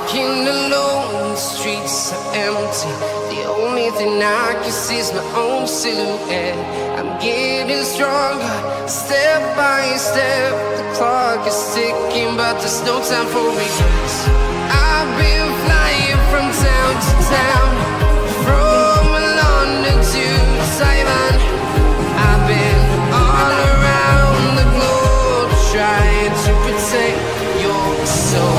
Walking alone, the streets are empty. The only thing I can see is my own silhouette. I'm getting stronger, step by step. The clock is ticking, but there's no time for regrets. I've been flying from town to town, from London to Taiwan. I've been all around the globe, trying to protect your soul.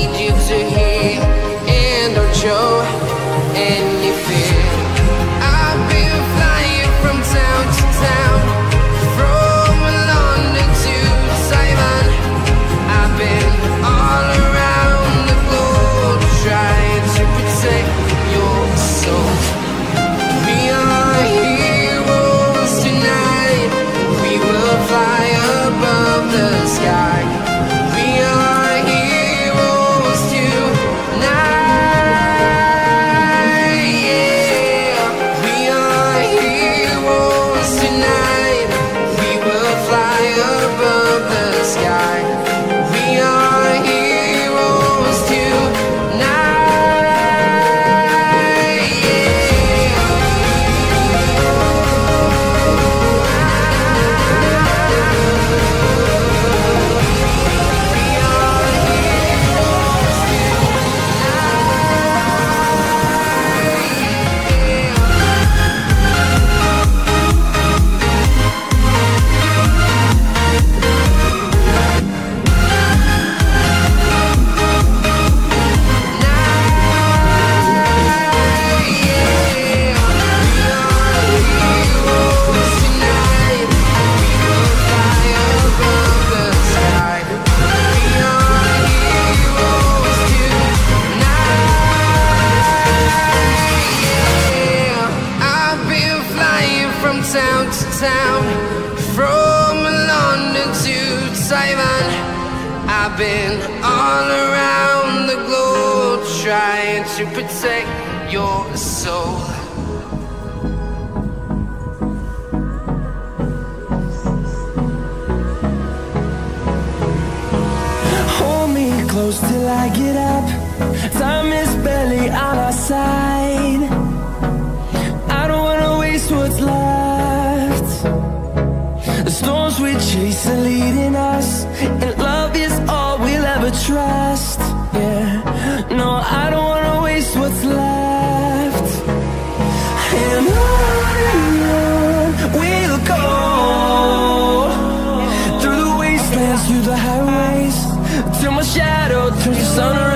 From London to Taiwan, I've been all around the globe trying to protect your soul. Hold me close till I get up. Time is barely on our side. I don't wanna waste what's left. Storms we chase are leading us, and love is all we'll ever trust. Yeah, no, I don't wanna waste what's left. And on and on we'll go, through the wastelands, through the highways, till my shadow turns to sun around.